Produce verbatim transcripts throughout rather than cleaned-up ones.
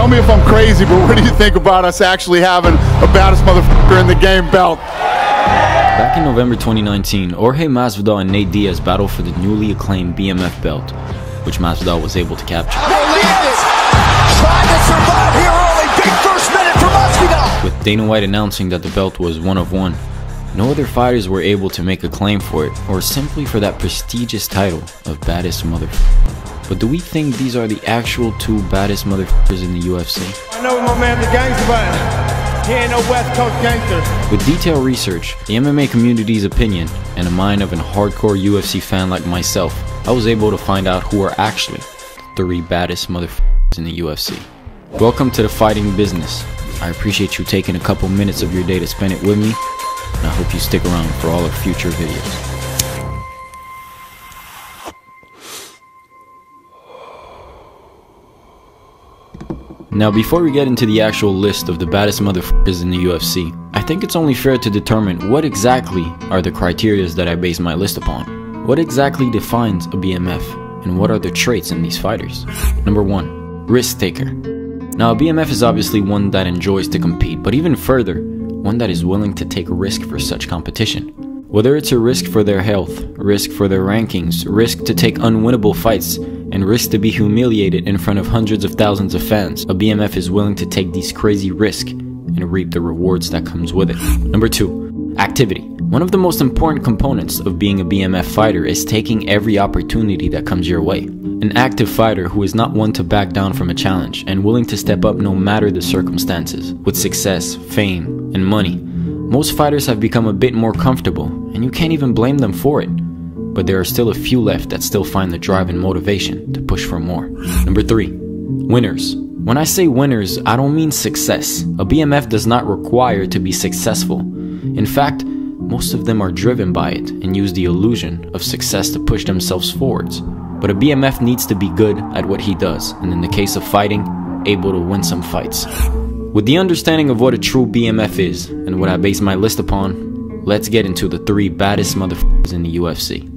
Tell me if I'm crazy, but what do you think about us actually having a baddest motherfucker in the game belt? Back in November twenty nineteen, Jorge Masvidal and Nate Diaz battled for the newly acclaimed B M F belt, which Masvidal was able to capture. With Dana White announcing that the belt was one of one, no other fighters were able to make a claim for it, or simply for that prestigious title of baddest motherfucker. But do we think these are the actual two baddest motherfuckers in the U F C? I know my man the gangster, but he ain't no West Coast gangster. With detailed research, the M M A community's opinion, and the mind of an hardcore U F C fan like myself, I was able to find out who are actually the three baddest motherfuckers in the U F C. Welcome to the fighting business. I appreciate you taking a couple minutes of your day to spend it with me. And I hope you stick around for all our future videos. Now, before we get into the actual list of the baddest motherfuckers in the U F C, I think it's only fair to determine what exactly are the criteria that I base my list upon. What exactly defines a B M F, and what are the traits in these fighters? Number one, risk taker. Now, a B M F is obviously one that enjoys to compete, but even further, one that is willing to take risk for such competition. Whether it's a risk for their health, risk for their rankings, risk to take unwinnable fights, and risk to be humiliated in front of hundreds of thousands of fans, a B M F is willing to take these crazy risks and reap the rewards that comes with it. Number two, activity. One of the most important components of being a B M F fighter is taking every opportunity that comes your way. An active fighter who is not one to back down from a challenge and willing to step up no matter the circumstances. With success, fame, and money, most fighters have become a bit more comfortable, and you can't even blame them for it. But there are still a few left that still find the drive and motivation to push for more. Number three, winners. When I say winners, I don't mean success. A B M F does not require to be successful. In fact, most of them are driven by it and use the illusion of success to push themselves forwards. But a B M F needs to be good at what he does, and in the case of fighting, able to win some fights. With the understanding of what a true B M F is, and what I base my list upon, let's get into the three baddest motherfuckers in the U F C.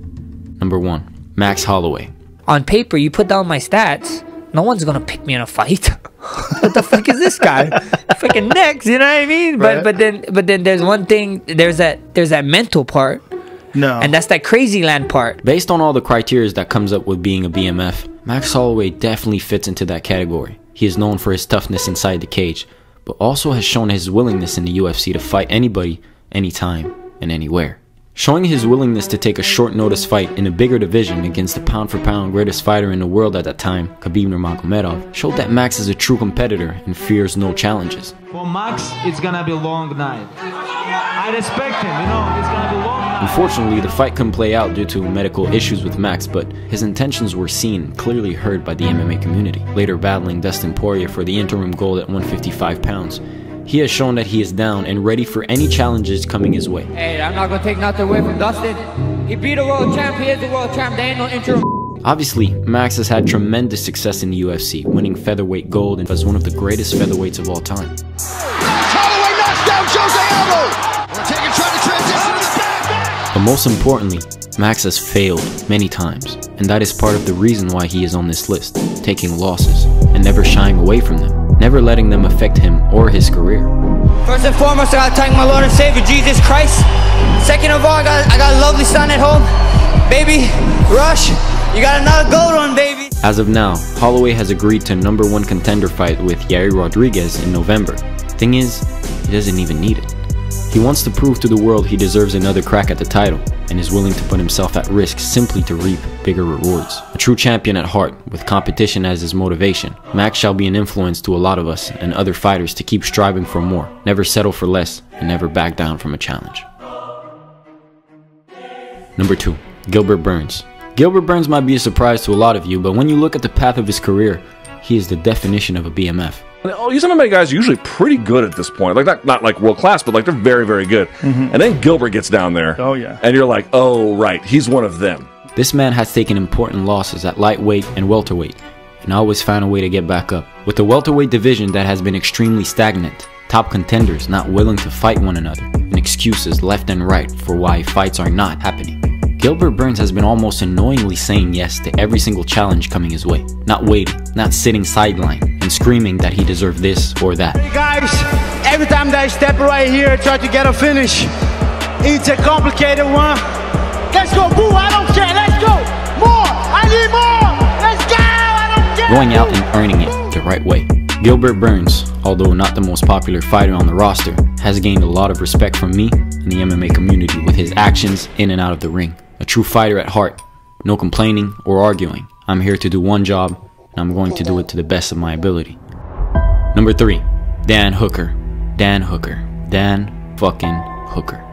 Number one, Max Holloway. On paper, you put down my stats, no one's gonna pick me in a fight. What the fuck is this guy? Freaking next, you know what I mean? Right. But but then but then there's one thing, there's that there's that mental part. No. And that's that crazy land part. Based on all the criteria that comes up with being a B M F, Max Holloway definitely fits into that category. He is known for his toughness inside the cage, but also has shown his willingness in the U F C to fight anybody, anytime, and anywhere. Showing his willingness to take a short notice fight in a bigger division against the pound for pound greatest fighter in the world at that time, Khabib Nurmagomedov, showed that Max is a true competitor and fears no challenges. For Max, it's gonna be a long night. I respect him, you know, it's gonna be a long night. Unfortunately, the fight couldn't play out due to medical issues with Max, but his intentions were seen and clearly heard by the M M A community. Later battling Dustin Poirier for the interim gold at one fifty-five pounds, he has shown that he is down and ready for any challenges coming his way. Hey, I'm not gonna take nothing away from Dustin. He beat a world champ, he is the world champ, there ain't no interim. Obviously, Max has had tremendous success in the U F C, winning featherweight gold and was one of the greatest featherweights of all time. Max Holloway knocks down Jose Aldo! Taking But most importantly, Max has failed many times, and that is part of the reason why he is on this list, taking losses and never shying away from them, never letting them affect him or his career. First and foremost, I gotta thank my Lord and Savior, Jesus Christ. Second of all, I got, I got a lovely son at home. Baby, Rush, you got another gold on, baby. As of now, Holloway has agreed to a number one contender fight with Yair Rodriguez in November. Thing is, he doesn't even need it. He wants to prove to the world he deserves another crack at the title and is willing to put himself at risk simply to reap bigger rewards. A true champion at heart, with competition as his motivation, Max shall be an influence to a lot of us and other fighters to keep striving for more, never settle for less, and never back down from a challenge. Number two, Gilbert Burns. Gilbert Burns might be a surprise to a lot of you, but when you look at the path of his career, he is the definition of a B M F. These M M A guys are usually pretty good at this point. Like, not, not like world class, but like they're very, very good. Mm-hmm. And then Gilbert gets down there. Oh, yeah. And you're like, oh, right, he's one of them. This man has taken important losses at lightweight and welterweight, and always found a way to get back up. With the welterweight division that has been extremely stagnant, top contenders not willing to fight one another, and excuses left and right for why fights are not happening, Gilbert Burns has been almost annoyingly saying yes to every single challenge coming his way, not waiting, not sitting sideline, and screaming that he deserved this or that. Hey guys, every time that I step right here, try to get a finish. It's a complicated one. Let's go, boo, I don't care, let's go. More, I need more, let's go, I don't care. Going out and earning it the right way. Gilbert Burns, although not the most popular fighter on the roster, has gained a lot of respect from me and the M M A community with his actions in and out of the ring. A true fighter at heart, no complaining or arguing. I'm here to do one job, and I'm going to do it to the best of my ability. Number three, Dan Hooker. Dan Hooker. Dan fucking Hooker.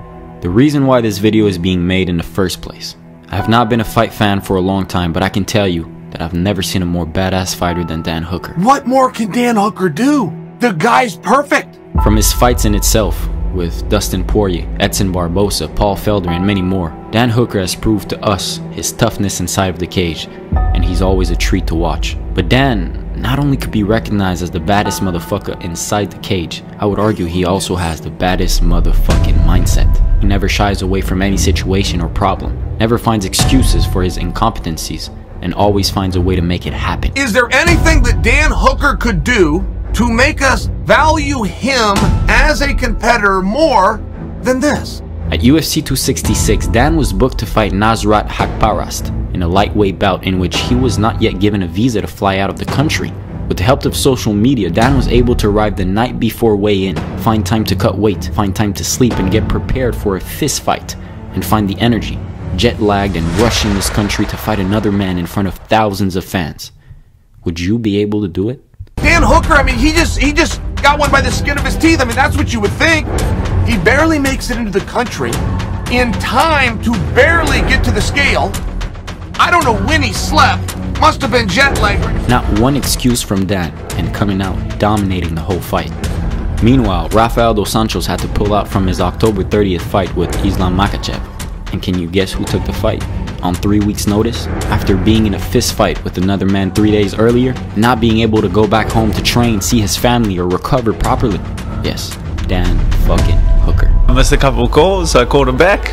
The reason why this video is being made in the first place. I have not been a fight fan for a long time, but I can tell you that I've never seen a more badass fighter than Dan Hooker. What more can Dan Hooker do? The guy's perfect! From his fights in itself, with Dustin Poirier, Edson Barbosa, Paul Felder, and many more, Dan Hooker has proved to us his toughness inside of the cage, and he's always a treat to watch. But Dan not only could be recognized as the baddest motherfucker inside the cage, I would argue he also has the baddest motherfucking mindset. He never shies away from any situation or problem, never finds excuses for his incompetencies, and always finds a way to make it happen. Is there anything that Dan Hooker could do to make us value him as a competitor more than this? At U F C two sixty-six, Dan was booked to fight Nasrat Hakparast in a lightweight bout in which he was not yet given a visa to fly out of the country. With the help of social media, Dan was able to arrive the night before weigh-in, find time to cut weight, find time to sleep and get prepared for a fist fight, and find the energy, jet-lagged and rushing this country to fight another man in front of thousands of fans. Would you be able to do it? Dan Hooker, I mean, he just he just got one by the skin of his teeth. I mean, that's what you would think. He barely makes it into the country in time to barely get to the scale. I don't know when he slept. Must have been jet-lagged. Not one excuse from Dan, and coming out dominating the whole fight. Meanwhile, Rafael dos Anjos had to pull out from his October thirtieth fight with Islam Makhachev. And can you guess who took the fight? On three weeks notice, after being in a fist fight with another man three days earlier, not being able to go back home to train, see his family, or recover properly. Yes, Dan fucking Hooker. I missed a couple of calls, so I called him back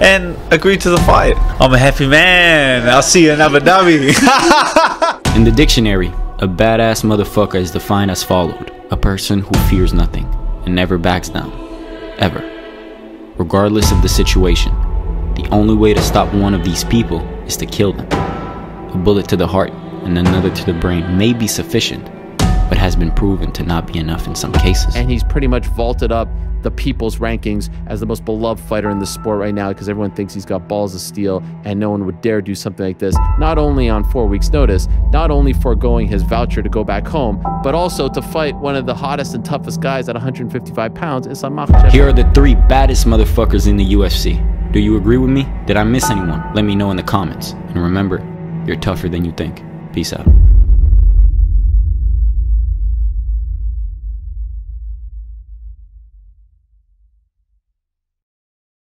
and agreed to the fight. I'm a happy man, I'll see you in Abu Dhabi. In the dictionary, a badass motherfucker is defined as followed. A person who fears nothing and never backs down, ever, regardless of the situation. The only way to stop one of these people is to kill them. A bullet to the heart and another to the brain may be sufficient, but has been proven to not be enough in some cases. And he's pretty much vaulted up the people's rankings as the most beloved fighter in the sport right now because everyone thinks he's got balls of steel and no one would dare do something like this, not only on four weeks notice, not only foregoing his voucher to go back home, but also to fight one of the hottest and toughest guys at one hundred fifty-five pounds, Islam Makhachev. Here are the three baddest motherfuckers in the U F C. Do you agree with me? Did I miss anyone? Let me know in the comments. And remember, you're tougher than you think. Peace out.